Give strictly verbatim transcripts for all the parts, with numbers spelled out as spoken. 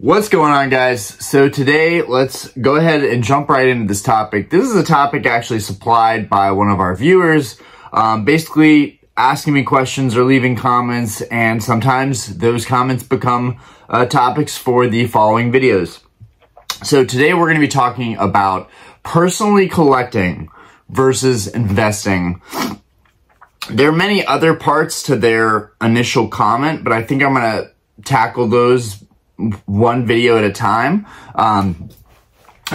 What's going on, guys? So today, let's go ahead and jump right into this topic. This is a topic actually supplied by one of our viewers, um, basically asking me questions or leaving comments, and sometimes those comments become uh, topics for the following videos. So today we're going to be talking about personally collecting versus investing. There are many other parts to their initial comment, but I think I'm going to tackle those one video at a time, um,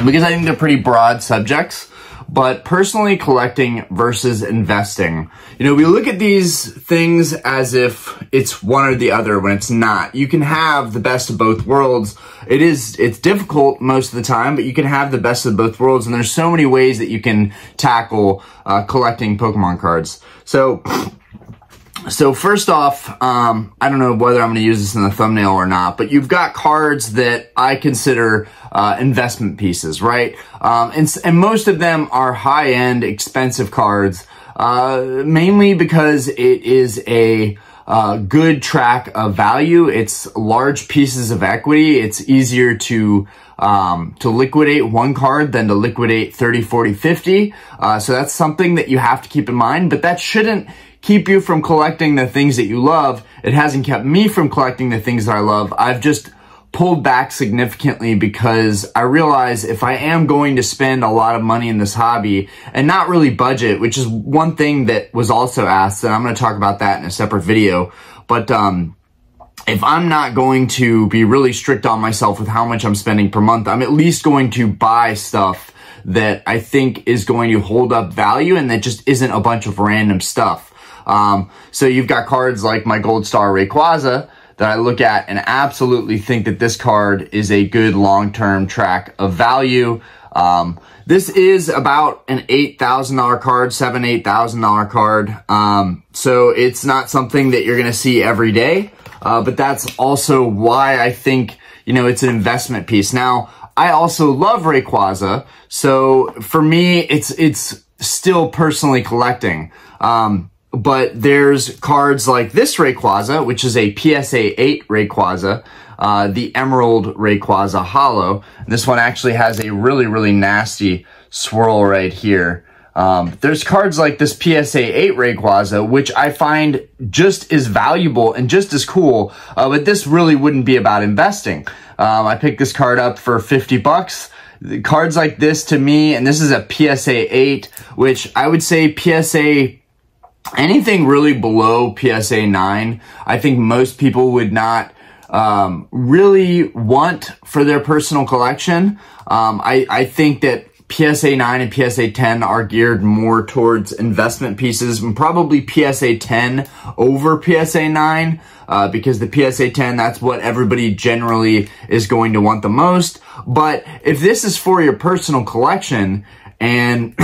because I think they're pretty broad subjects. But personally collecting versus investing, you know, we look at these things as if it's one or the other when it's not. You can have the best of both worlds. It is, it's difficult most of the time, but you can have the best of both worlds, and there's so many ways that you can tackle uh, collecting Pokemon cards. So, So first off, um, I don't know whether I'm going to use this in the thumbnail or not, but you've got cards that I consider uh, investment pieces, right? Um, and, and most of them are high-end, expensive cards, uh, mainly because it is a uh, good track of value. It's large pieces of equity. It's easier to um, to liquidate one card than to liquidate thirty, forty, fifty. Uh, so that's something that you have to keep in mind, but that shouldn't keep you from collecting the things that you love. It hasn't kept me from collecting the things that I love. I've just pulled back significantly because I realize if I am going to spend a lot of money in this hobby and not really budget, which is one thing that was also asked, and I'm going to talk about that in a separate video, but um, if I'm not going to be really strict on myself with how much I'm spending per month, I'm at least going to buy stuff that I think is going to hold up value and that just isn't a bunch of random stuff. Um, so you've got cards like my Gold Star Rayquaza that I look at and absolutely think that this card is a good long-term track of value. Um, this is about an eight thousand dollar card, seven, eight thousand dollar card. Um, so it's not something that you're going to see every day, uh, but that's also why I think, you know, it's an investment piece. Now, I also love Rayquaza, so for me, it's it's still personally collecting. Um, But there's cards like this Rayquaza, which is a P S A eight Rayquaza, uh, the Emerald Rayquaza Hollow. This one actually has a really, really nasty swirl right here. Um, there's cards like this P S A eight Rayquaza, which I find just as valuable and just as cool, uh, but this really wouldn't be about investing. Um, I picked this card up for fifty bucks. Cards like this to me, and this is a P S A eight, which I would say P S A... anything really below P S A nine, I think most people would not um, really want for their personal collection. Um, I, I think that P S A nine and P S A ten are geared more towards investment pieces, and probably P S A ten over P S A nine, uh, because the P S A ten, that's what everybody generally is going to want the most. But if this is for your personal collection, and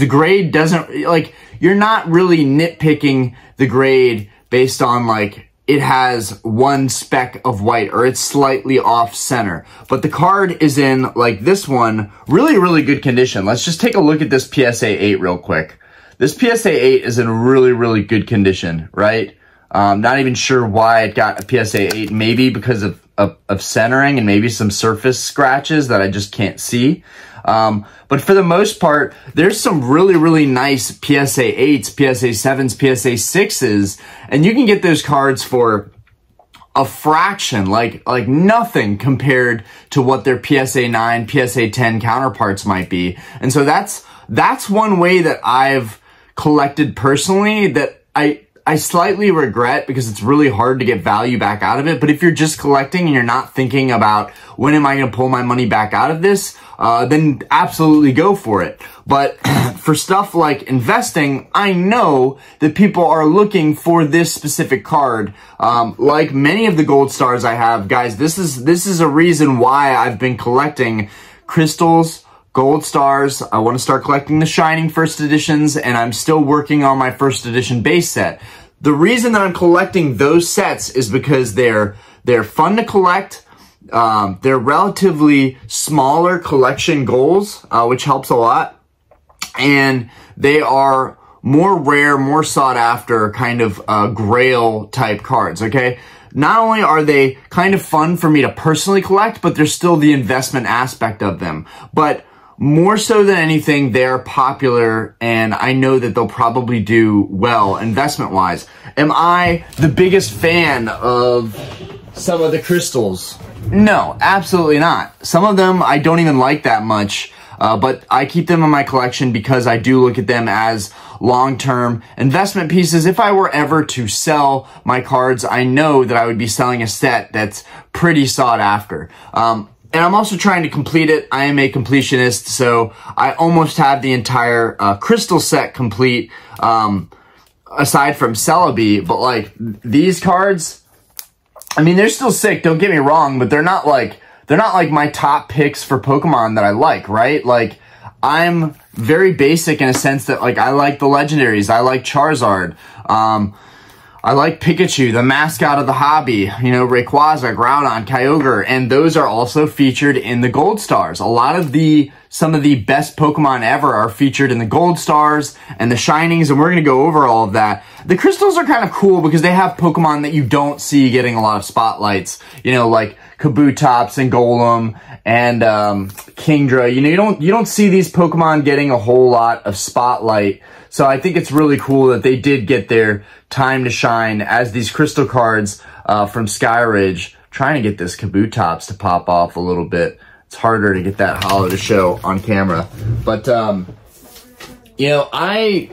the grade doesn't, like, you're not really nitpicking the grade based on, like, it has one speck of white or it's slightly off center. But the card is in, like this one, really, really good condition. Let's just take a look at this P S A eight real quick. This P S A eight is in really, really good condition, right? Um, not even sure why it got a P S A eight, maybe because of, of, of centering and maybe some surface scratches that I just can't see. Um, but for the most part, there's some really, really nice P S A eights, P S A sevens, P S A sixes, and you can get those cards for a fraction, like, like nothing compared to what their P S A nine, P S A ten counterparts might be. And so that's, that's one way that I've collected personally that I, I slightly regret because it's really hard to get value back out of it. But if you're just collecting and you're not thinking about when am I going to pull my money back out of this, uh, then absolutely go for it. But for stuff like investing, I know that people are looking for this specific card. Um, like many of the gold stars I have, guys, this is, this is a reason why I've been collecting crystals, gold stars. I want to start collecting the Shining first editions, and I'm still working on my first edition base set. The reason that I'm collecting those sets is because they're they're fun to collect. Um, they're relatively smaller collection goals, uh, which helps a lot, and they are more rare, more sought after kind of uh, grail type cards. Okay, not only are they kind of fun for me to personally collect, but there's still the investment aspect of them. But more so than anything, they're popular, and I know that they'll probably do well investment-wise. Am I the biggest fan of some of the crystals? No, absolutely not. Some of them I don't even like that much, uh, but I keep them in my collection because I do look at them as long-term investment pieces. If I were ever to sell my cards, I know that I would be selling a set that's pretty sought after. Um, And I'm also trying to complete it. I am a completionist, so I almost have the entire uh, crystal set complete, um, aside from Celebi. But, like, these cards, I mean, they're still sick, don't get me wrong, but they're not, like, they're not, like, my top picks for Pokemon that I like, right? Like, I'm very basic in a sense that, like, I like the legendaries. I like Charizard. Um... I like Pikachu, the mascot of the hobby, you know, Rayquaza, Groudon, Kyogre, and those are also featured in the Gold Stars. A lot of the, some of the best Pokemon ever are featured in the Gold Stars and the Shinings, and we're going to go over all of that. The Crystals are kind of cool because they have Pokemon that you don't see getting a lot of spotlights, you know, like Kabutops and Golem and um, Kingdra. You know, you don't, you don't see these Pokemon getting a whole lot of spotlight. So I think it's really cool that they did get their time to shine as these crystal cards uh, from Sky Ridge. I'm trying to get this Kabutops to pop off a little bit. It's harder to get that holo to show on camera. But, um, you know, I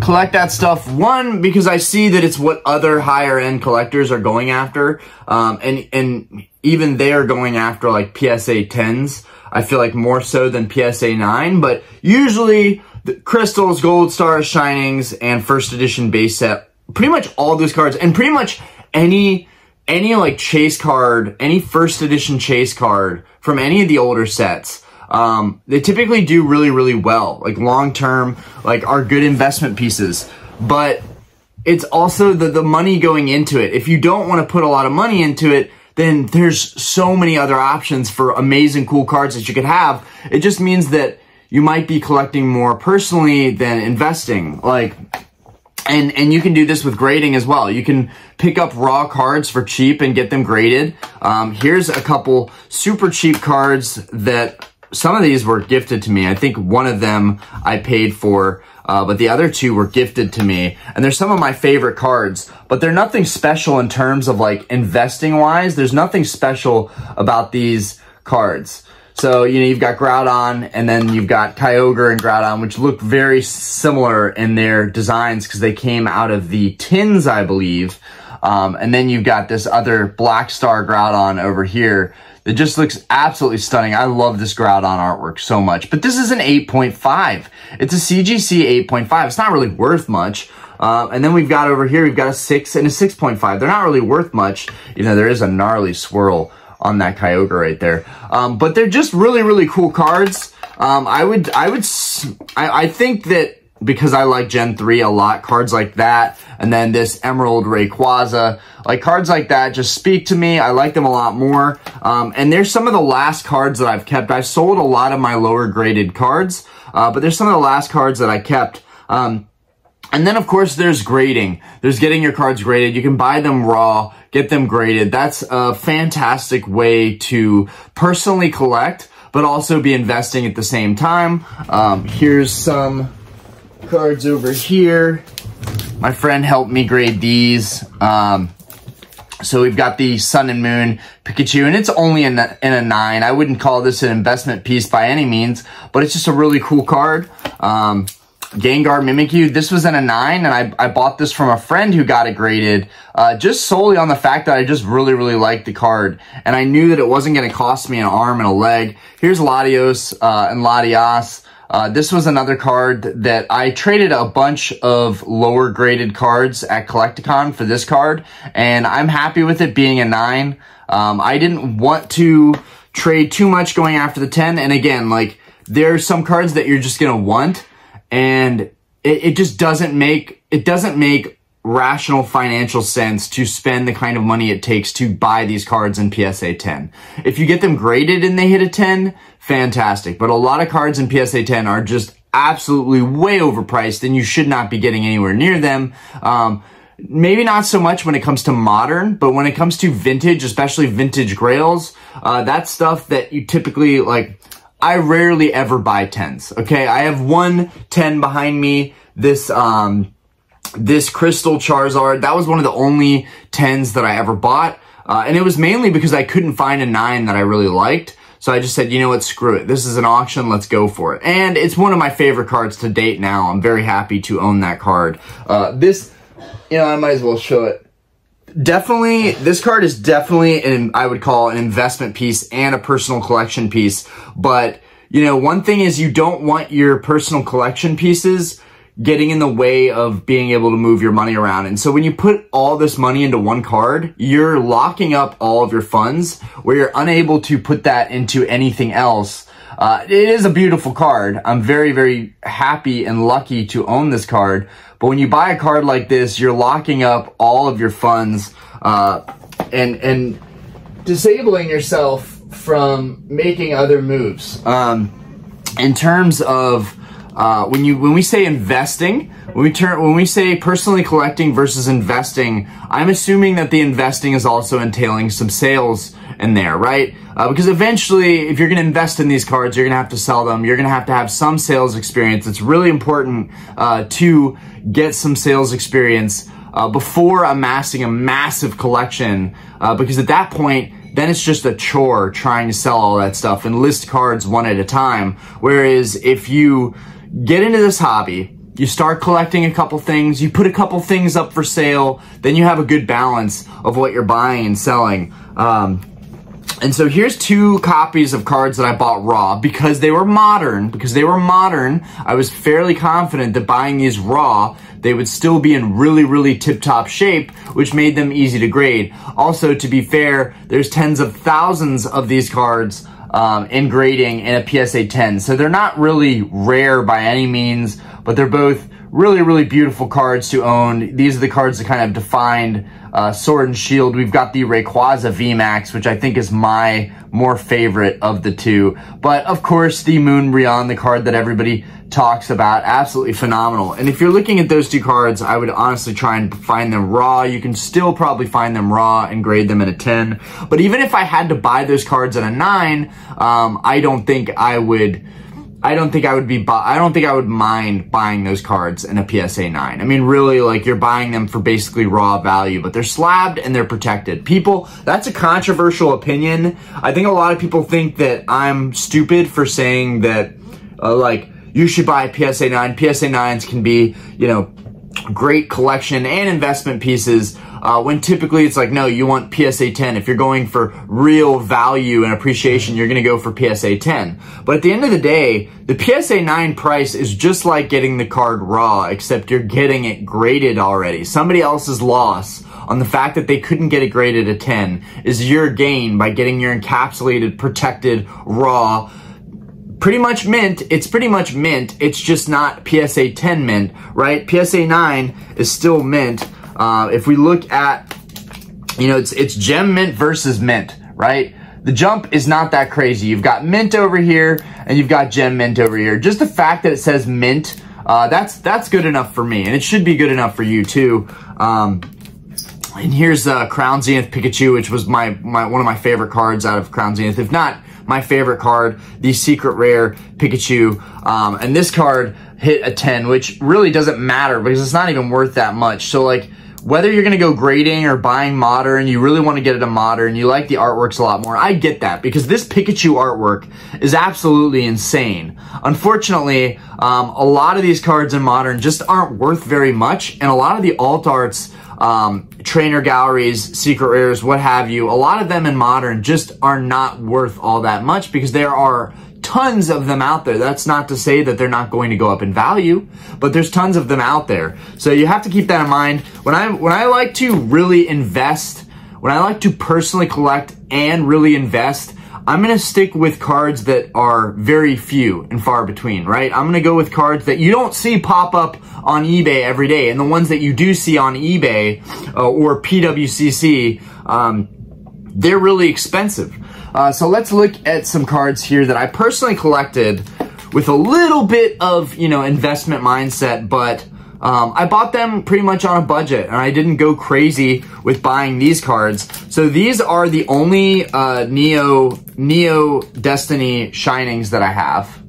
collect that stuff, one, because I see that it's what other higher-end collectors are going after. Um, and, and even they are going after, like, P S A tens, I feel like, more so than P S A nine. But usually the crystals, Gold Stars, Shinings, and first edition base set, pretty much all those cards, and pretty much any any like chase card, any first edition chase card from any of the older sets, um, they typically do really, really well, like long term, like are good investment pieces. But it's also the, the money going into it. If you don't want to put a lot of money into it, then there's so many other options for amazing cool cards that you could have. It just means that you might be collecting more personally than investing. Like, and, and you can do this with grading as well. You can pick up raw cards for cheap and get them graded. Um, here's a couple super cheap cards that some of these were gifted to me. I think one of them I paid for, uh, but the other two were gifted to me. And they're some of my favorite cards, but they're nothing special in terms of like investing wise. There's nothing special about these cards. So, you know, you've got Groudon, and then you've got Kyogre and Groudon, which look very similar in their designs because they came out of the tins, I believe. Um, and then you've got this other Black Star Groudon over here that just looks absolutely stunning. I love this Groudon artwork so much. But this is an eight point five. It's a C G C eight point five. It's not really worth much. Uh, and then we've got over here, we've got a six and a six point five. They're not really worth much. You know, there is a gnarly swirl on that Kyogre right there. Um, but they're just really, really cool cards. Um, I would, I would, I, I think that because I like Gen three a lot, cards like that, and then this Emerald Rayquaza, like cards like that just speak to me. I like them a lot more. Um, and they're some of the last cards that I've kept. I've sold a lot of my lower graded cards, uh, but they're some of the last cards that I kept. Um, And then, of course, there's grading. There's getting your cards graded. You can buy them raw, get them graded. That's a fantastic way to personally collect, but also be investing at the same time. Um, here's some cards over here. My friend helped me grade these. Um, so we've got the Sun and Moon Pikachu, and it's only in a, in a nine. I wouldn't call this an investment piece by any means, but it's just a really cool card. Um, Gengar Mimikyu, this was in a nine, and I, I bought this from a friend who got it graded uh, just solely on the fact that I just really, really liked the card, and I knew that it wasn't going to cost me an arm and a leg. Here's Latios uh, and Latias. Uh, this was another card that I traded a bunch of lower graded cards at Collecticon for this card, and I'm happy with it being a nine. Um, I didn't want to trade too much going after the ten, and again, like, there's some cards that you're just going to want, and it, it just doesn't make, it doesn't make rational financial sense to spend the kind of money it takes to buy these cards in P S A ten. If you get them graded and they hit a ten, fantastic. But a lot of cards in P S A ten are just absolutely way overpriced, and you should not be getting anywhere near them. Um, maybe not so much when it comes to modern, but when it comes to vintage, especially vintage grails, uh, that's stuff that you typically, like, I rarely ever buy tens, okay? I have one ten behind me, this, um, this Crystal Charizard. That was one of the only tens that I ever bought, uh, and it was mainly because I couldn't find a nine that I really liked. So I just said, you know what, screw it. This is an auction, let's go for it. And it's one of my favorite cards to date now. I'm very happy to own that card. Uh, this, you know, I might as well show it. Definitely, this card is definitely, an, I would call an investment piece and a personal collection piece. But, you know, one thing is you don't want your personal collection pieces getting in the way of being able to move your money around. And so when you put all this money into one card, you're locking up all of your funds where you're unable to put that into anything else. Uh, it is a beautiful card. I'm very, very happy and lucky to own this card. But when you buy a card like this, you're locking up all of your funds uh, and, and disabling yourself from making other moves. Um, in terms of Uh, when you when we say investing, when we turn when we say personally collecting versus investing, I'm assuming that the investing is also entailing some sales in there, right? Uh, because eventually, if you're going to invest in these cards, you're going to have to sell them. You're going to have to have some sales experience. It's really important uh, to get some sales experience uh, before amassing a massive collection, uh, because at that point, then it's just a chore trying to sell all that stuff and list cards one at a time. Whereas if you get into this hobby, you start collecting a couple things, you put a couple things up for sale, then you have a good balance of what you're buying and selling. Um, and so here's two copies of cards that I bought raw because they were modern, because they were modern. I was fairly confident that buying these raw, they would still be in really, really tip-top shape, which made them easy to grade. Also, to be fair, there's tens of thousands of these cards Um, in grading in a P S A ten. So they're not really rare by any means, but they're both really, really beautiful cards to own. These are the cards that kind of defined uh, Sword and Shield. We've got the Rayquaza V max, which I think is my more favorite of the two. But of course, the Moonbreon, the card that everybody talks about, absolutely phenomenal. And if you're looking at those two cards, I would honestly try and find them raw. You can still probably find them raw and grade them at a ten. But even if I had to buy those cards at a nine, um, I don't think I would... I don't think I would be, I don't think I would mind buying those cards in a P S A nine. I mean, really, like, you're buying them for basically raw value, but they're slabbed and they're protected. People, that's a controversial opinion. I think a lot of people think that I'm stupid for saying that, uh, like, you should buy a P S A nine. P S A nines can be, you know, great collection and investment pieces. Uh, when typically it's like, no, you want P S A ten. If you're going for real value and appreciation, you're going to go for P S A ten. But at the end of the day, the P S A nine price is just like getting the card raw, except you're getting it graded already. Somebody else's loss on the fact that they couldn't get it graded at ten is your gain by getting your encapsulated, protected, raw, pretty much mint. It's pretty much mint. It's just not P S A ten mint, right? P S A nine is still mint. Uh, if we look at, you know, it's, it's gem mint versus mint, right? The jump is not that crazy. You've got mint over here and you've got gem mint over here. Just the fact that it says mint, uh, that's, that's good enough for me, and it should be good enough for you too. Um, and here's uh, Crown Zenith Pikachu, which was my, my, one of my favorite cards out of Crown Zenith, if not my favorite card, the secret rare Pikachu. Um, and this card hit a ten, which really doesn't matter because it's not even worth that much. So, like, whether you're going to go grading or buying modern, you really want to get it a modern, you like the artworks a lot more. I get that, because this Pikachu artwork is absolutely insane. Unfortunately, um, a lot of these cards in modern just aren't worth very much, and a lot of the alt arts, um, trainer galleries, secret rares, what have you, a lot of them in modern just are not worth all that much because there are tons of them out there. That's not to say that they're not going to go up in value, but there's tons of them out there. So you have to keep that in mind. When I when I like to really invest, when I like to personally collect and really invest, I'm going to stick with cards that are very few and far between, right? I'm going to go with cards that you don't see pop up on eBay every day, and the ones that you do see on eBay uh, or P W C C, um, they're really expensive. Uh, so let's look at some cards here that I personally collected with a little bit of, you know, investment mindset, but Um, I bought them pretty much on a budget, and I didn't go crazy with buying these cards. So these are the only uh, Neo Neo Destiny Shinings that I have.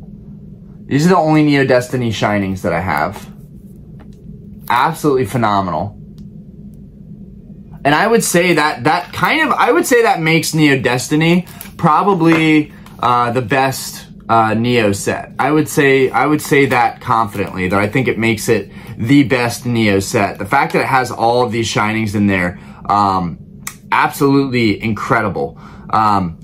These are the only Neo Destiny Shinings that I have. Absolutely phenomenal. And I would say that that kind of, I would say that makes Neo Destiny probably uh, the best uh, Neo set. I would say, I would say that confidently, that I think it makes it the best Neo set. The fact that it has all of these Shinings in there, um, absolutely incredible. Um,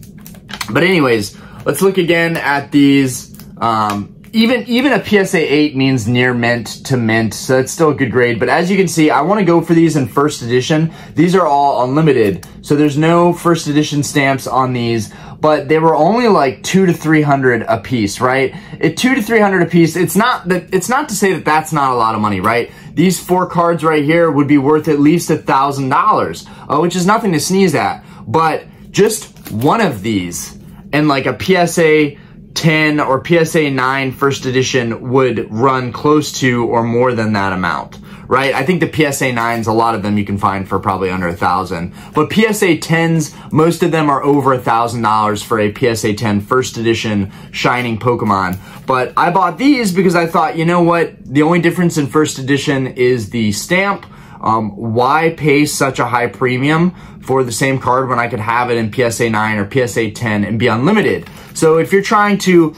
but anyways, let's look again at these. Um, Even even a P S A eight means near mint to mint, so it's still a good grade. But as you can see, I want to go for these in first edition. These are all unlimited, so there's no first edition stamps on these. But they were only like two to three hundred a piece, right? At two to three hundred a piece, it's not that it's not to say that that's not a lot of money, right? These four cards right here would be worth at least a thousand dollars, which is nothing to sneeze at. But just one of these and like a P S A ten or P S A nine first edition would run close to or more than that amount, right? I think the P S A nines, a lot of them you can find for probably under a thousand, but P S A tens, most of them are over a thousand dollars for a P S A ten first edition Shining Pokemon. But I bought these because I thought, you know what? The only difference in first edition is the stamp. Um, why pay such a high premium for the same card when I could have it in P S A nine or P S A ten and be unlimited? So if you're trying to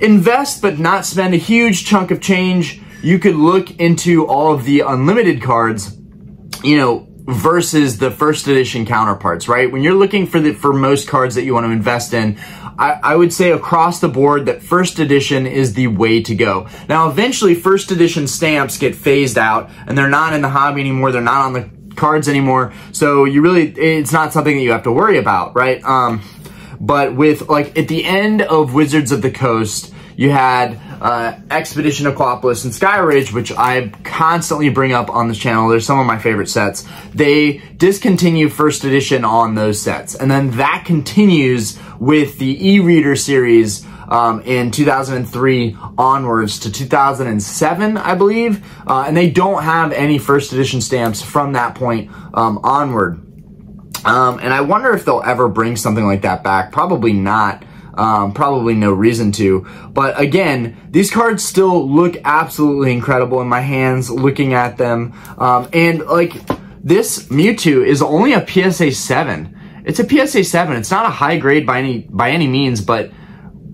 invest but not spend a huge chunk of change, you could look into all of the unlimited cards, you know, versus the first edition counterparts, right? When you're looking for the, for most cards that you want to invest in, I, I would say across the board that first edition is the way to go. Now, eventually first edition stamps get phased out and they're not in the hobby anymore. They're not on the cards anymore. So you really, it's not something that you have to worry about, right? Um, but with like at the end of Wizards of the Coast, you had uh, Expedition, Aquapolis, and Sky Ridge, which I constantly bring up on this channel. They're some of my favorite sets. They discontinue first edition on those sets. And then that continues with the e-reader series um, in two thousand three onwards to two thousand seven, I believe. Uh, and they don't have any first edition stamps from that point um, onward. Um, and I wonder if they'll ever bring something like that back. Probably not. Um, probably no reason to, but again, these cards still look absolutely incredible in my hands looking at them. Um, and like this Mewtwo is only a P S A seven. It's a P S A seven. It's not a high grade by any, by any means, but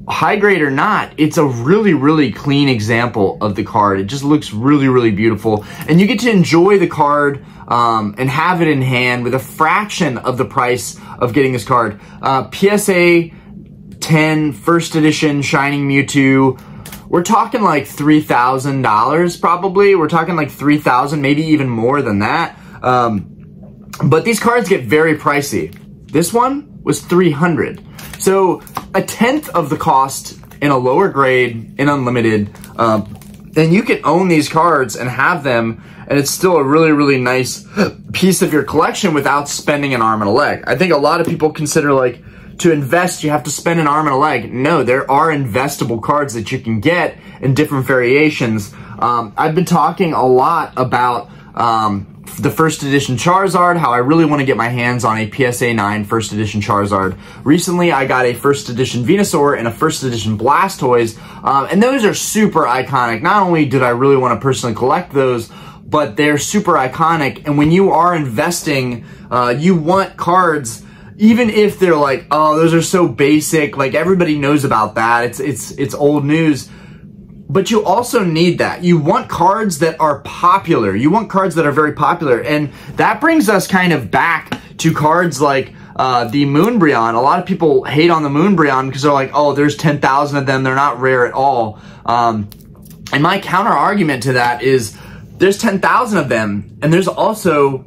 high grade or not, it's a really, really clean example of the card. It just looks really, really beautiful. And you get to enjoy the card um, and have it in hand with a fraction of the price of getting this card. Uh, P S A ten first edition Shining Mewtwo, we're talking like three thousand dollars probably. We're talking like three thousand dollars, maybe even more than that. Um, but these cards get very pricey. This one was three hundred dollars. So a tenth of the cost in a lower grade, in unlimited, um, then you can own these cards and have them, and it's still a really, really nice piece of your collection without spending an arm and a leg. I think a lot of people consider like, to invest, you have to spend an arm and a leg. No, there are investable cards that you can get in different variations. Um, I've been talking a lot about um, the first edition Charizard, how I really want to get my hands on a P S A nine first edition Charizard. Recently, I got a first edition Venusaur and a first edition Blastoise, um, and those are super iconic. Not only did I really want to personally collect those, but they're super iconic, and when you are investing, uh, you want cards. Even if they're like, oh, those are so basic, like everybody knows about that, it's it's it's old news, but you also need that. You want cards that are popular. You want cards that are very popular, and that brings us kind of back to cards like uh, the Moonbreon. A lot of people hate on the Moonbreon because they're like, oh, there's ten thousand of them. They're not rare at all. Um, and my counter argument to that is, there's ten thousand of them, and there's also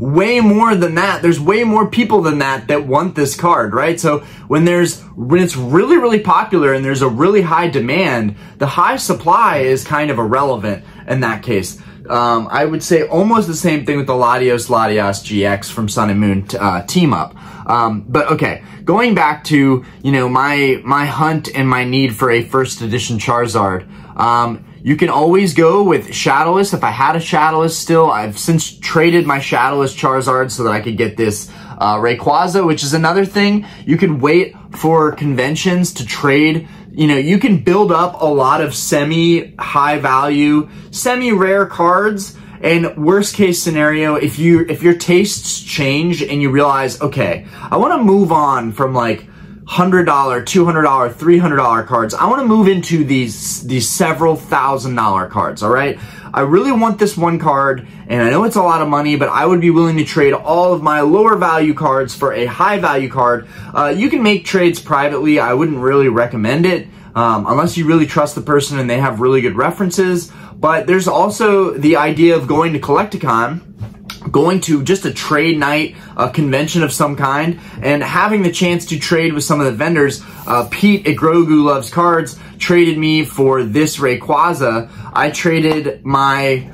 way more than that. There's way more people than that that want this card, right? So when there's when it's really, really popular and there's a really high demand, the high supply is kind of irrelevant in that case. Um, I would say almost the same thing with the Latios, Latias, G X from Sun and Moon uh, team up. Um, but okay, going back to, you know, my, my hunt and my need for a first edition Charizard, um, You can always go with Shadowless. If I had a Shadowless still, I've since traded my Shadowless Charizard so that I could get this uh, Rayquaza, which is another thing. You can wait for conventions to trade. You know, you can build up a lot of semi-high value, semi-rare cards. And worst case scenario, if you if your tastes change and you realize, okay, I want to move on from like one hundred dollar, two hundred dollar, three hundred dollar cards. I want to move into these these several thousand dollar cards, all right? I really want this one card, and I know it's a lot of money, but I would be willing to trade all of my lower value cards for a high value card. Uh, you can make trades privately. I wouldn't really recommend it um, unless you really trust the person and they have really good references. But there's also the idea of going to Collecticon, going to just a trade night, a convention of some kind, and having the chance to trade with some of the vendors. Uh, Pete at Grogu Loves Cards traded me for this Rayquaza. I traded my...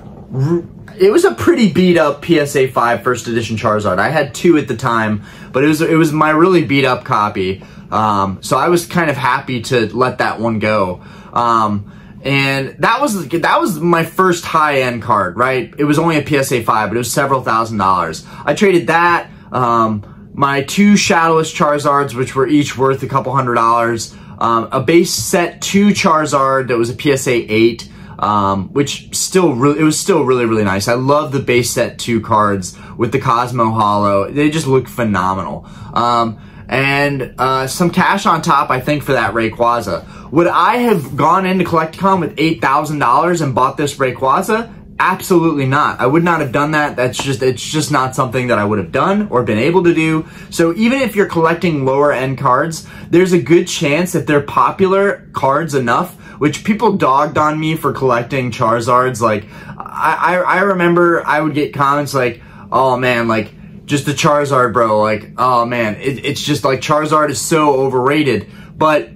It was a pretty beat up P S A five first edition Charizard. I had two at the time, but it was, it was my really beat up copy. Um, so I was kind of happy to let that one go. Um... And that was that was my first high-end card, right? It was only a P S A five, but it was several thousand dollars. I traded that, um, my two Shadowless Charizards, which were each worth a couple hundred dollars, um, a base set two Charizard that was a P S A eight, um, which still really it was still really really nice. I love the base set two cards with the Cosmo Hollow; they just look phenomenal. Um, and uh, some cash on top, I think, for that Rayquaza. Would I have gone into Collecticon with eight thousand dollars and bought this Rayquaza? Absolutely not. I would not have done that. That's just, it's just not something that I would have done or been able to do. So even if you're collecting lower end cards, there's a good chance that they're popular cards enough, which people dogged on me for collecting Charizards. Like, I, I, I remember I would get comments like, oh man, like, just the Charizard, bro, like, oh man, it, it's just like Charizard is so overrated. But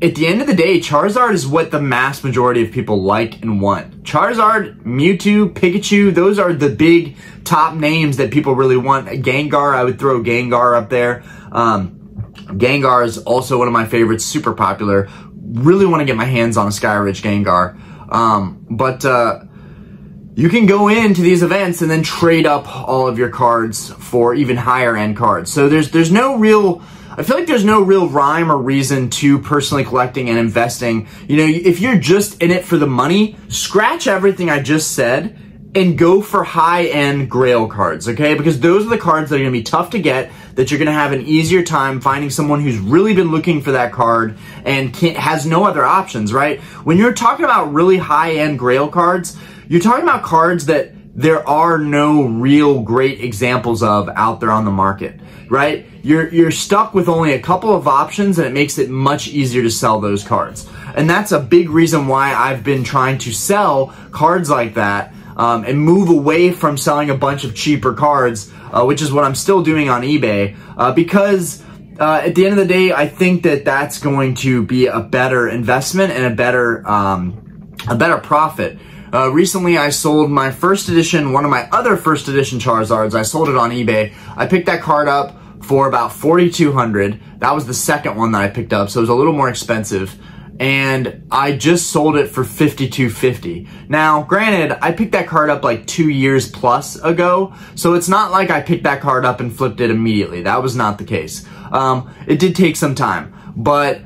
at the end of the day, Charizard is what the mass majority of people like and want. Charizard, Mewtwo, Pikachu, those are the big top names that people really want. Gengar, I would throw Gengar up there. Um, Gengar is also one of my favorites, super popular. Really want to get my hands on a Sky Ridge Gengar. Um, but... Uh, You can go into these events and then trade up all of your cards for even higher end cards. So there's there's no real, I feel like there's no real rhyme or reason to personally collecting and investing. You know, if you're just in it for the money, scratch everything I just said and go for high end grail cards, okay? Because those are the cards that are gonna be tough to get, that you're gonna have an easier time finding someone who's really been looking for that card and can't, has no other options, right? When you're talking about really high end grail cards, you're talking about cards that there are no real great examples of out there on the market, right? You're, you're stuck with only a couple of options, and it makes it much easier to sell those cards. And that's a big reason why I've been trying to sell cards like that um, and move away from selling a bunch of cheaper cards, uh, which is what I'm still doing on eBay, uh, because uh, at the end of the day, I think that that's going to be a better investment and a better, um, a better profit. Uh, recently, I sold my first edition, one of my other first edition Charizards. I sold it on eBay. I picked that card up for about forty-two hundred dollars. That was the second one that I picked up, so it was a little more expensive. And I just sold it for fifty-two fifty. Now, granted, I picked that card up like two years plus ago, so it's not like I picked that card up and flipped it immediately. That was not the case. Um, it did take some time, but...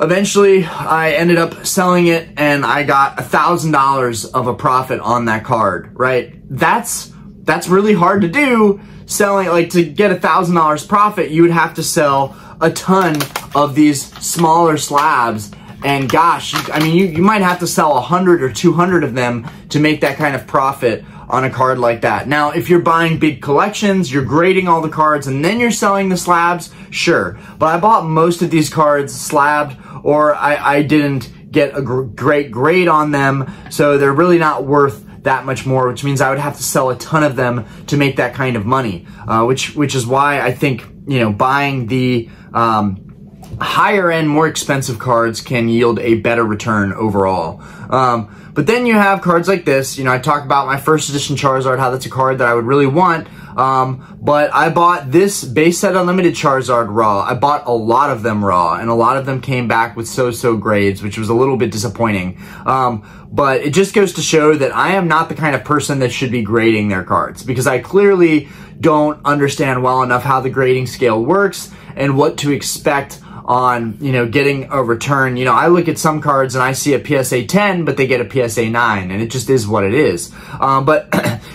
Eventually, I ended up selling it, and I got one thousand dollars of a profit on that card, right? That's that's really hard to do, selling, like, to get one thousand dollars profit, you would have to sell a ton of these smaller slabs, and gosh, you, I mean, you, you might have to sell one hundred or two hundred of them to make that kind of profit on a card like that. Now, if you're buying big collections, you're grading all the cards, and then you're selling the slabs, sure. But I bought most of these cards slabbed, or I, I didn't get a gr great grade on them, so they're really not worth that much more, which means I would have to sell a ton of them to make that kind of money, uh, which which is why I think, you know, buying the um, higher end, more expensive cards can yield a better return overall. Um, But then you have cards like this. You know, I talk about my first edition Charizard, how that's a card that I would really want. Um, but I bought this base set Unlimited Charizard raw. I bought a lot of them raw, and a lot of them came back with so-so grades, which was a little bit disappointing. Um, but it just goes to show that I am not the kind of person that should be grading their cards, because I clearly don't understand well enough how the grading scale works and what to expect on, you know, getting a return. You know, I look at some cards and I see a P S A ten, but they get a P S A nine, and it just is what it is. Um, but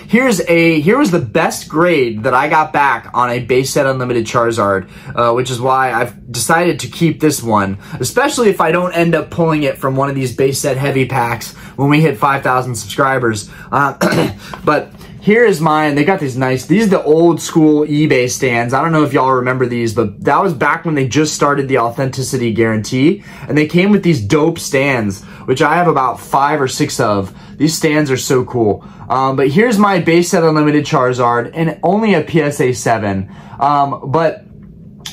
here's a, here was the best grade that I got back on a base set Unlimited Charizard, uh, which is why I've decided to keep this one, especially if I don't end up pulling it from one of these base set heavy packs when we hit five thousand subscribers. Uh, but here is mine. They got these nice, these are the old school eBay stands. I don't know if y'all remember these, but that was back when they just started the authenticity guarantee. And they came with these dope stands, which I have about five or six of. These stands are so cool. Um, but here's my base set Unlimited Charizard and only a P S A seven. Um, but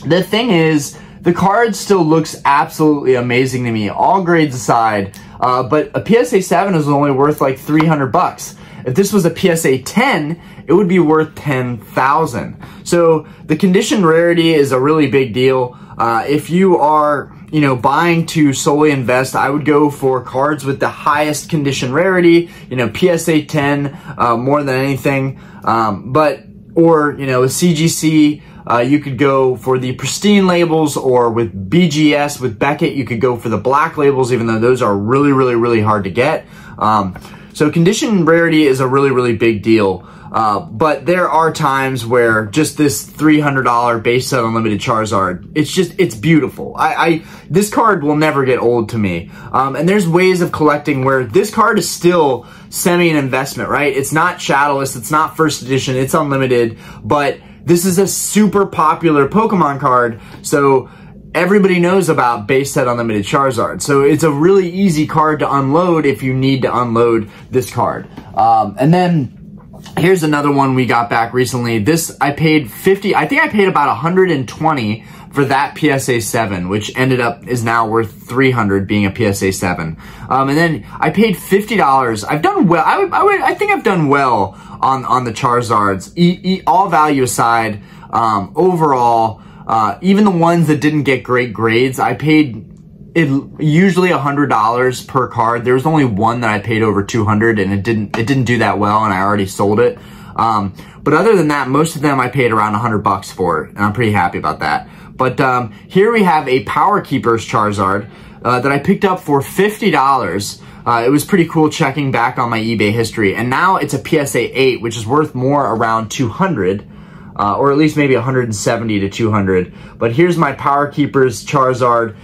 the thing is, the card still looks absolutely amazing to me, all grades aside. Uh, but a P S A seven is only worth like three hundred bucks. If this was a P S A ten, it would be worth ten thousand. So the condition rarity is a really big deal. Uh, if you are, you know, buying to solely invest, I would go for cards with the highest condition rarity, you know, P S A ten, uh, more than anything. Um, but, or, you know, a C G C, Uh, you could go for the pristine labels, or with B G S, with Beckett, you could go for the black labels, even though those are really, really, really hard to get. Um, so condition rarity is a really, really big deal. Uh, but there are times where just this three hundred dollar base set Unlimited Charizard, it's just, it's beautiful. I, I this card will never get old to me. Um, and there's ways of collecting where this card is still semi an investment, right? It's not shadowless, it's not first edition, it's unlimited, but this is a super popular Pokemon card, so everybody knows about base set Unlimited Charizard. So it's a really easy card to unload if you need to unload this card. Um, and then here's another one we got back recently. This, I paid fifty, I think I paid about one hundred twenty for that P S A seven, which ended up is now worth three hundred, being a P S A seven. Um, and then I paid fifty dollars. I've done well. I, would, I, would, I think I've done well on, on the Charizards, e, e, all value aside. Um, overall, uh, even the ones that didn't get great grades, I paid it usually one hundred dollars per card. There was only one that I paid over two hundred, and it didn't, it didn't do that well, and I already sold it. Um, but other than that, most of them I paid around one hundred bucks for, and I'm pretty happy about that. But um, here we have a Power Keepers Charizard uh, that I picked up for fifty dollars. Uh, it was pretty cool checking back on my eBay history. And now it's a P S A eight, which is worth more around two hundred, uh, or at least maybe one seventy to two hundred. But here's my Power Keepers Charizard.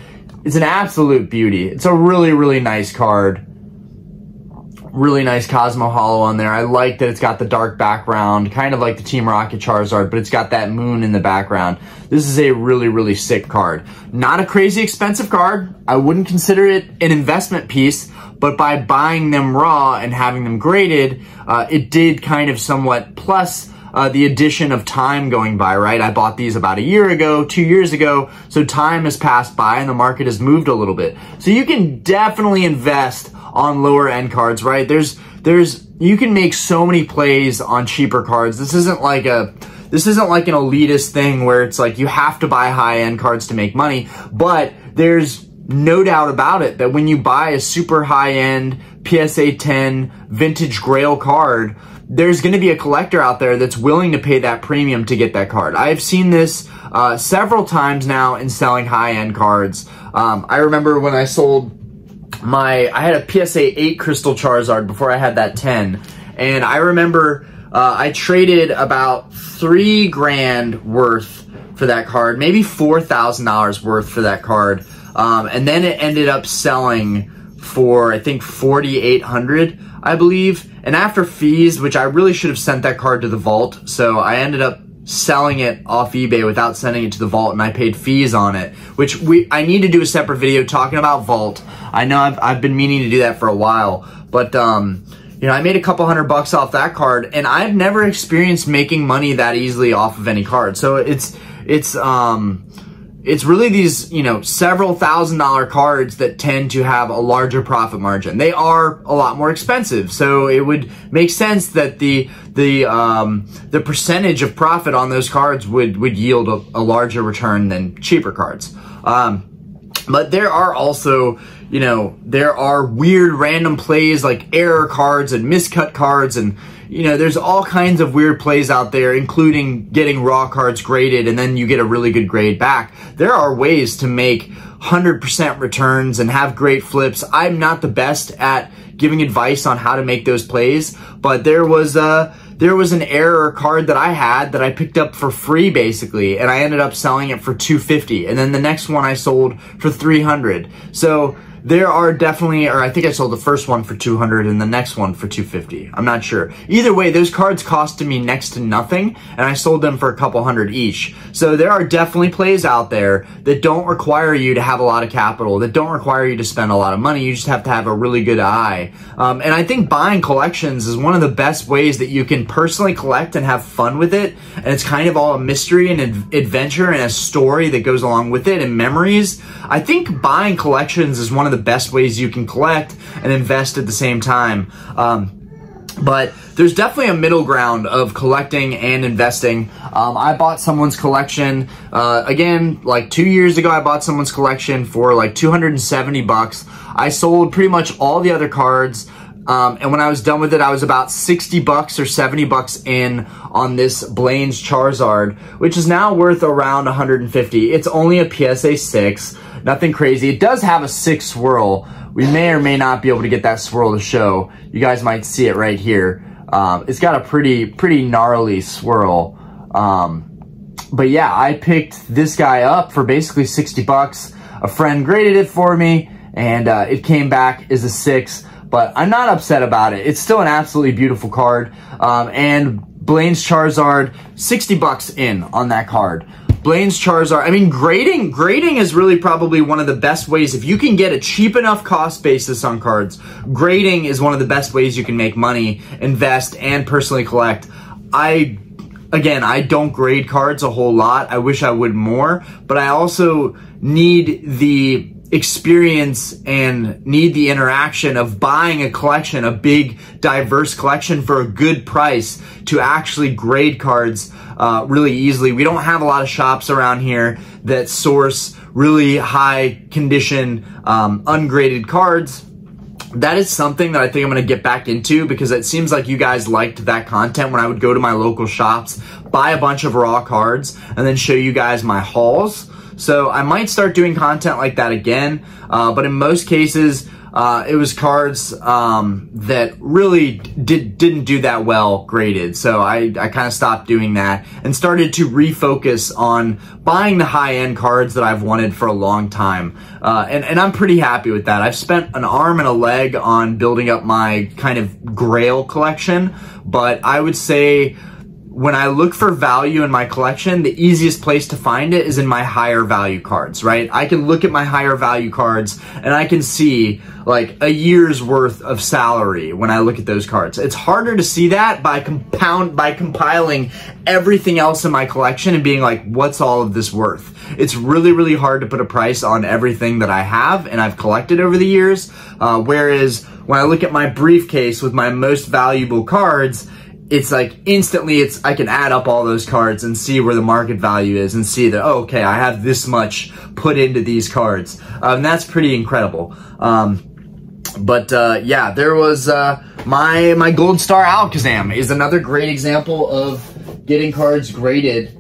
It's an absolute beauty. It's a really, really nice card. Really nice Cosmo Hollow on there. I like that it's got the dark background, kind of like the Team Rocket Charizard, but it's got that moon in the background. This is a really, really sick card. Not a crazy expensive card. I wouldn't consider it an investment piece, but by buying them raw and having them graded, uh, it did kind of somewhat, plus uh, the addition of time going by, right? I bought these about a year ago, two years ago, so time has passed by and the market has moved a little bit. So you can definitely invest on lower end cards, right? There's, there's, you can make so many plays on cheaper cards. This isn't like a, this isn't like an elitist thing where it's like you have to buy high end cards to make money, but there's no doubt about it that when you buy a super high end P S A ten vintage grail card, there's going to be a collector out there that's willing to pay that premium to get that card. I've seen this uh, several times now in selling high end cards. Um, I remember when I sold my, I had a P S A eight Crystal Charizard before I had that ten, and I remember uh, I traded about three grand worth for that card, maybe four thousand dollars worth for that card, um, and then it ended up selling for I think forty-eight hundred, I believe, and after fees, which I really should have sent that card to the vault, so I ended up selling it off eBay without sending it to the vault, and I paid fees on it, which we I need to do a separate video talking about vault. I know I've, I've been meaning to do that for a while, but um, you know, I made a couple hundred bucks off that card, and I've never experienced making money that easily off of any card. So it's it's um, it's really these, you know, several thousand dollar cards that tend to have a larger profit margin. They are a lot more expensive, so it would make sense that the the um, the percentage of profit on those cards would would yield a, a larger return than cheaper cards. Um, but there are also, you know, there are weird random plays like error cards and miscut cards, and you know, there's all kinds of weird plays out there, including getting raw cards graded and then you get a really good grade back. There are ways to make one hundred percent returns and have great flips. I'm not the best at giving advice on how to make those plays, but there was a there was an error card that I had that I picked up for free basically, and I ended up selling it for two hundred fifty dollars, and then the next one I sold for three hundred dollars. So there are definitely, or I think I sold the first one for two hundred dollars and the next one for two hundred fifty dollars. I'm not sure. Either way, those cards cost me next to nothing, and I sold them for a couple hundred each. So there are definitely plays out there that don't require you to have a lot of capital, that don't require you to spend a lot of money. You just have to have a really good eye. Um, and I think buying collections is one of the best ways that you can personally collect and have fun with it. And it's kind of all a mystery and an adventure and a story that goes along with it and memories. I think buying collections is one of the best ways you can collect and invest at the same time. Um, but there's definitely a middle ground of collecting and investing. Um, I bought someone's collection, uh, again, like two years ago, I bought someone's collection for like two hundred seventy bucks. I sold pretty much all the other cards. Um, and when I was done with it, I was about sixty bucks or seventy bucks in on this Blaine's Charizard, which is now worth around one hundred fifty. It's only a P S A six. Nothing crazy. It does have a six swirl. We may or may not be able to get that swirl to show. You guys might see it right here. Um, it's got a pretty, pretty gnarly swirl. Um, but yeah, I picked this guy up for basically sixty bucks. A friend graded it for me, and uh, it came back as a six, but I'm not upset about it. It's still an absolutely beautiful card. Um, and Blaine's Charizard, sixty bucks in on that card. Blaine's Charizard, I mean, grading grading is really probably one of the best ways. If you can get a cheap enough cost basis on cards, grading is one of the best ways you can make money, invest, and personally collect. I, again, I don't grade cards a whole lot. I wish I would more, but I also need the experience and need the interaction of buying a collection, a big, diverse collection for a good price to actually grade cards uh, really easily. We don't have a lot of shops around here that source really high condition, um, ungraded cards. That is something that I think I'm going to get back into, because it seems like you guys liked that content when I would go to my local shops, buy a bunch of raw cards, and then show you guys my hauls. So I might start doing content like that again, uh, but in most cases, uh, it was cards um, that really did, didn't do that well graded. So I, I kind of stopped doing that and started to refocus on buying the high-end cards that I've wanted for a long time. Uh, and, and I'm pretty happy with that. I've spent an arm and a leg on building up my kind of grail collection, but I would say when I look for value in my collection, the easiest place to find it is in my higher value cards, right? I can look at my higher value cards and I can see like a year's worth of salary when I look at those cards. It's harder to see that by compound by compiling everything else in my collection and being like, what's all of this worth? It's really, really hard to put a price on everything that I have and I've collected over the years. Uh, whereas when I look at my briefcase with my most valuable cards, it's like instantly it's, I can add up all those cards and see where the market value is and see that, oh, okay, I have this much put into these cards. Um, that's pretty incredible. Um, but uh, yeah, there was uh, my, my Gold Star Alakazam is another great example of getting cards graded.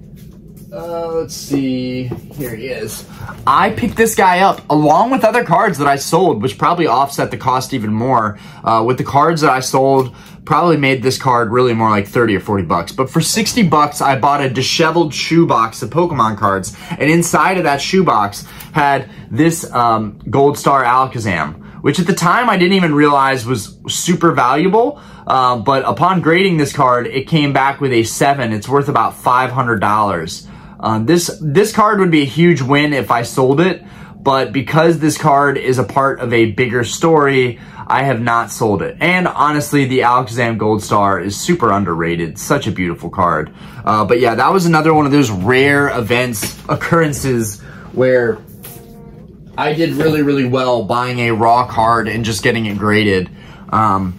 Uh, let's see, here he is. I picked this guy up along with other cards that I sold, which probably offset the cost even more. Uh, with the cards that I sold, probably made this card really more like thirty or forty bucks. But for sixty bucks, I bought a disheveled shoebox of Pokemon cards. And inside of that shoebox had this um, Gold Star Alakazam, which at the time I didn't even realize was super valuable. Uh, but upon grading this card, it came back with a seven. It's worth about five hundred dollars. Uh, this this card would be a huge win if I sold it, but because this card is a part of a bigger story, I have not sold it. And honestly, the Alakazam Gold Star is super underrated. Such a beautiful card. Uh, but yeah, that was another one of those rare events, occurrences where I did really, really well buying a raw card and just getting it graded. Um,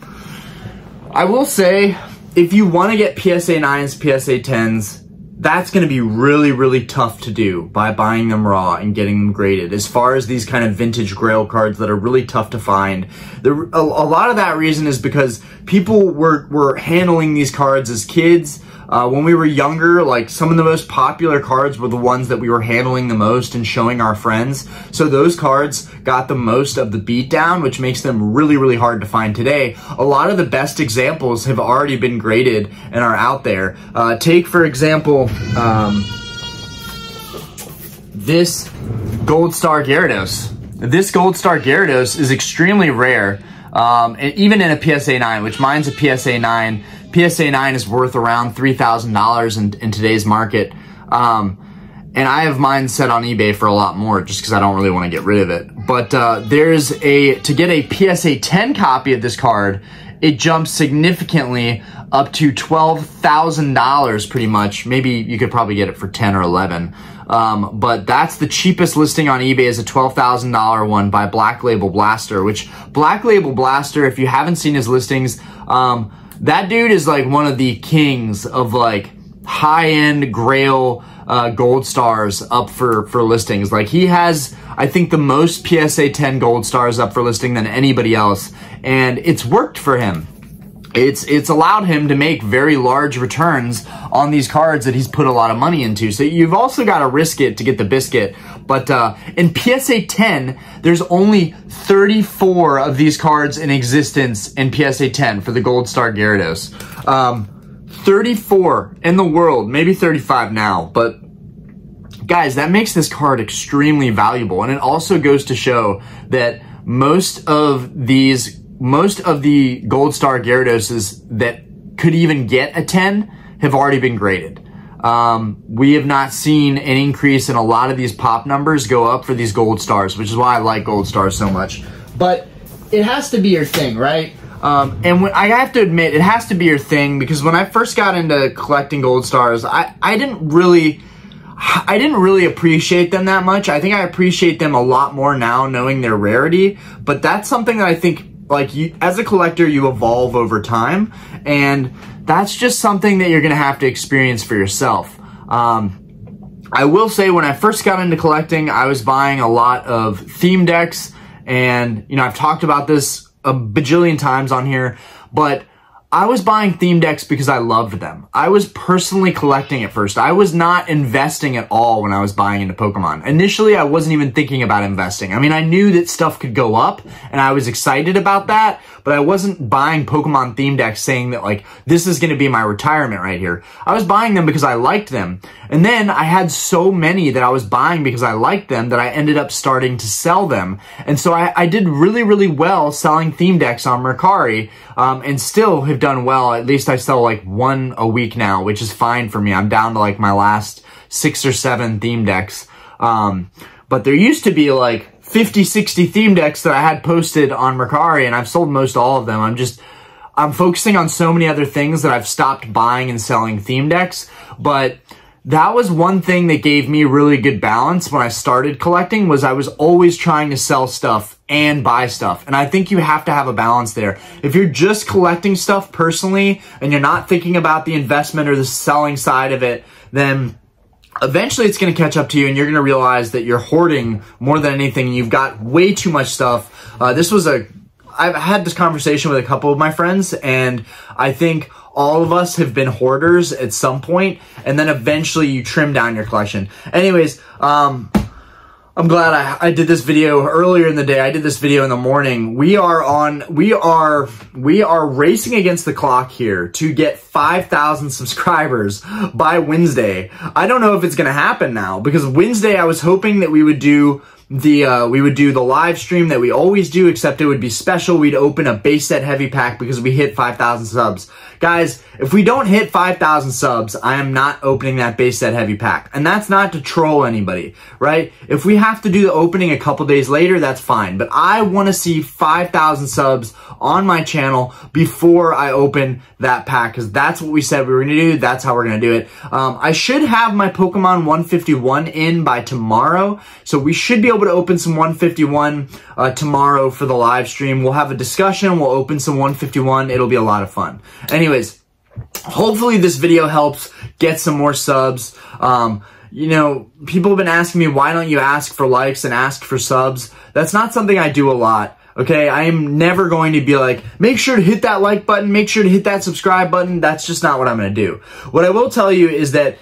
I will say if you want to get P S A nines, P S A tens, that's going to be really, really tough to do by buying them raw and getting them graded. As far as these kind of vintage grail cards that are really tough to find, there, a, a lot of that reason is because people were, were handling these cards as kids. Uh, when we were younger, like, some of the most popular cards were the ones that we were handling the most and showing our friends. So those cards got the most of the beatdown, which makes them really, really hard to find today. A lot of the best examples have already been graded and are out there. Uh, take, for example, um, this Gold Star Gyarados. This Gold Star Gyarados is extremely rare, um, and even in a P S A nine, which mine's a P S A nine. P S A nine is worth around three thousand dollars in, in today's market. Um, and I have mine set on eBay for a lot more just because I don't really want to get rid of it. But uh, there's a, to get a P S A ten copy of this card, it jumps significantly up to twelve thousand dollars pretty much. Maybe you could probably get it for ten or eleven. Um, but that's the cheapest listing on eBay, is a twelve thousand dollar one by Black Label Blaster, which Black Label Blaster, if you haven't seen his listings, um, that dude is like one of the kings of like high-end grail uh, gold stars up for, for listings. Like, he has, I think, the most P S A ten gold stars up for listing than anybody else. And it's worked for him. It's, it's allowed him to make very large returns on these cards that he's put a lot of money into. So you've also got to risk it to get the biscuit. But uh, in P S A ten, there's only thirty-four of these cards in existence in P S A ten for the Gold Star Gyarados. Um, thirty-four in the world, maybe thirty-five now. But guys, that makes this card extremely valuable. And it also goes to show that most of these, most of the Gold Star Gyarados that could even get a ten have already been graded. Um, we have not seen an increase in a lot of these pop numbers go up for these gold stars, which is why I like gold stars so much. But it has to be your thing, right? Um, and when, I have to admit, it has to be your thing, because when I first got into collecting gold stars, I, I didn't really... I didn't really appreciate them that much. I think I appreciate them a lot more now, knowing their rarity. But that's something that I think, like, you, as a collector, you evolve over time, and that's just something that you're going to have to experience for yourself. Um, I will say, when I first got into collecting, I was buying a lot of theme decks, and, you know, I've talked about this a bajillion times on here, but I was buying theme decks because I loved them. I was personally collecting at first. I was not investing at all when I was buying into Pokemon. Initially, I wasn't even thinking about investing. I mean, I knew that stuff could go up, and I was excited about that, but I wasn't buying Pokemon theme decks saying that, like, this is going to be my retirement right here. I was buying them because I liked them. And then I had so many that I was buying because I liked them that I ended up starting to sell them. And so I, I did really, really well selling theme decks on Mercari, um, and still have done well. At least I sell like one a week now, which is fine for me. I'm down to like my last six or seven theme decks. Um, but there used to be like fifty, sixty theme decks that I had posted on Mercari, and I've sold most all of them. I'm just, I'm focusing on so many other things that I've stopped buying and selling theme decks. But that was one thing that gave me really good balance when I started collecting, was I was always trying to sell stuff and buy stuff. And I think you have to have a balance there. If you're just collecting stuff personally and you're not thinking about the investment or the selling side of it, then eventually it's going to catch up to you, and you're going to realize that you're hoarding more than anything. You've got way too much stuff. Uh, this was a, I've had this conversation with a couple of my friends, and I think all of us have been hoarders at some point, and then eventually you trim down your collection. Anyways, um, I'm glad I, I did this video earlier in the day. I did this video in the morning. We are on, we are, we are racing against the clock here to get five thousand subscribers by Wednesday. I don't know if it's going to happen now, because Wednesday I was hoping that we would do the, uh, we would do the live stream that we always do, except it would be special. We'd open a base set heavy pack because we hit five thousand subs. Guys, if we don't hit five thousand subs, I am not opening that base set heavy pack. And that's not to troll anybody, right? If we have to do the opening a couple days later, that's fine. But I want to see five thousand subs on my channel before I open that pack, because that's what we said we were going to do. That's how we're going to do it. Um, I should have my Pokemon one fifty-one in by tomorrow, so we should be able to open some one fifty-one uh, tomorrow for the live stream. We'll have a discussion. We'll open some one fifty-one. It'll be a lot of fun. Anyways, hopefully this video helps get some more subs. Um, you know, people have been asking me, why don't you ask for likes and ask for subs? That's not something I do a lot. Okay, I am never going to be like, make sure to hit that like button, make sure to hit that subscribe button. That's just not what I'm going to do. What I will tell you is that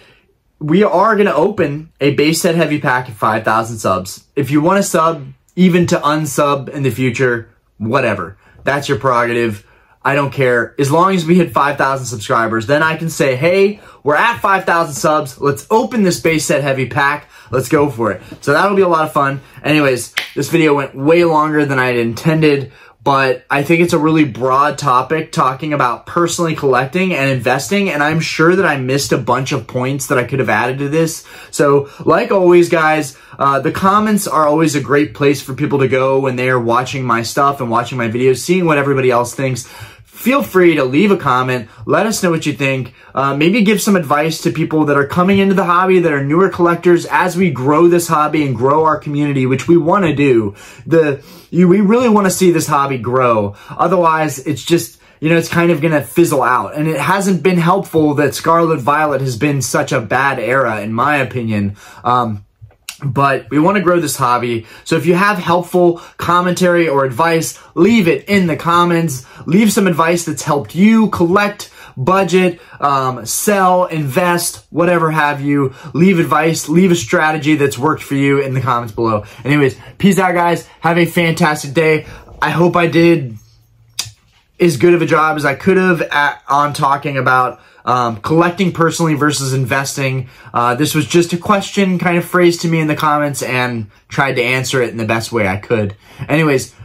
we are going to open a base set heavy pack at five thousand subs. If you want to sub, even to unsub in the future, whatever. That's your prerogative. I don't care. As long as we hit five thousand subscribers, then I can say, hey, we're at five thousand subs. Let's open this base set heavy pack. Let's go for it. So that'll be a lot of fun. Anyways, this video went way longer than I had intended, but I think it's a really broad topic, talking about personally collecting and investing, and I'm sure that I missed a bunch of points that I could have added to this. So like always, guys, uh, the comments are always a great place for people to go when they are watching my stuff and watching my videos, seeing what everybody else thinks. Feel free to leave a comment. Let us know what you think. Uh, maybe give some advice to people that are coming into the hobby, that are newer collectors, as we grow this hobby and grow our community, which we want to do. The you, we really want to see this hobby grow. Otherwise, it's just, you know, it's kind of going to fizzle out. And it hasn't been helpful that Scarlet Violet has been such a bad era, in my opinion. Um, But we want to grow this hobby. So if you have helpful commentary or advice, leave it in the comments. Leave some advice that's helped you collect, budget, um, sell, invest, whatever have you. Leave advice, leave a strategy that's worked for you in the comments below. Anyways, peace out, guys. Have a fantastic day. I hope I did as good of a job as I could have at, on talking about Um, collecting personally versus investing. Uh, this was just a question kind of phrased to me in the comments, and tried to answer it in the best way I could. Anyways,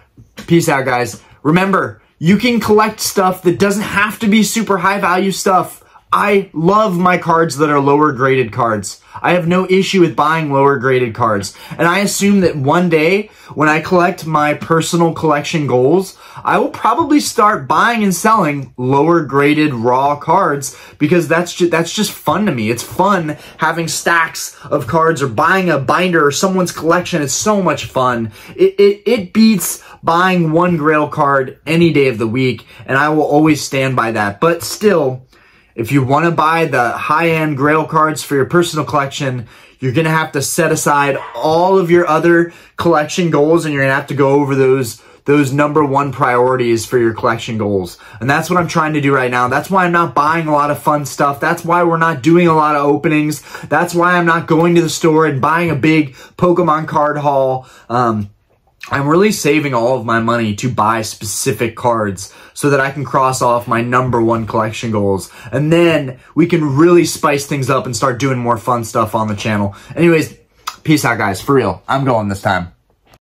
peace out, guys. Remember, you can collect stuff that doesn't have to be super high value stuff. I love my cards that are lower graded cards. I have no issue with buying lower graded cards. And I assume that one day when I collect my personal collection goals, I will probably start buying and selling lower graded raw cards, because that's just, that's just fun to me. It's fun having stacks of cards, or buying a binder or someone's collection. It's so much fun. It, it, it beats buying one Grail card any day of the week. And I will always stand by that. But still, if you want to buy the high-end Grail cards for your personal collection, you're going to have to set aside all of your other collection goals, and you're going to have to go over those those number one priorities for your collection goals. And that's what I'm trying to do right now. That's why I'm not buying a lot of fun stuff. That's why we're not doing a lot of openings. That's why I'm not going to the store and buying a big Pokemon card haul. Um, I'm really saving all of my money to buy specific cards so that I can cross off my number one collection goals. And then we can really spice things up and start doing more fun stuff on the channel. Anyways, peace out, guys. For real. I'm going this time.